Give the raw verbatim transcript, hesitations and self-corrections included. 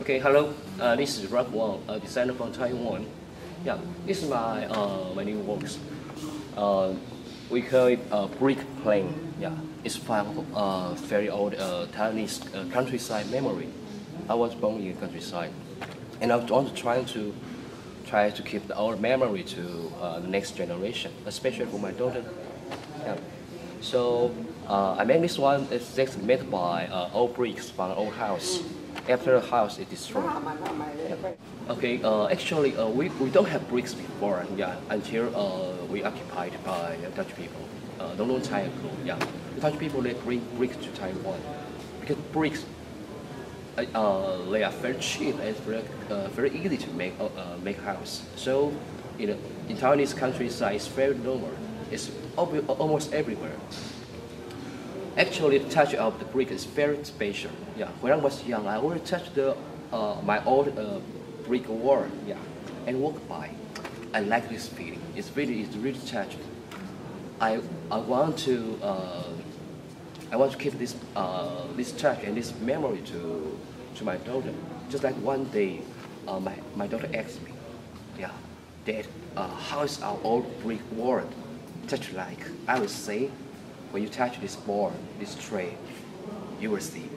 Okay, hello. Uh, this is Rock Wang, a designer from Taiwan. Yeah, this is my uh, my new works. Uh, we call it a uh, Brick Plane. Yeah, it's from uh, very old uh, Taiwanese uh, countryside memory. I was born in the countryside, and I want to try to try to keep our memory to uh, the next generation, especially for my daughter. Yeah. So uh, I made this one. It's made by uh, old bricks from an old house. After the house is destroyed. Yeah. Okay, uh, actually uh, we, we don't have bricks before, yeah, until uh, we occupied by uh, Dutch people, uh, a long time ago, yeah. The Dutch people, they bring bricks to Taiwan, because bricks, uh, uh, they are very cheap and very, uh, very easy to make uh, make house. So, you know, in Taiwanese countryside, it's very normal, it's almost everywhere. Actually, the touch of the brick is very special. Yeah, when I was young, I always touched the uh, my old uh, brick wall. Yeah, and walk by. I like this feeling. It's really, it's really touched. I I want to uh, I want to keep this uh, this touch and this memory to to my daughter. Just like one day, uh, my my daughter asked me, yeah, Dad, uh, how is our old brick wall touch like? I would say, when you touch this board, this tray, you will see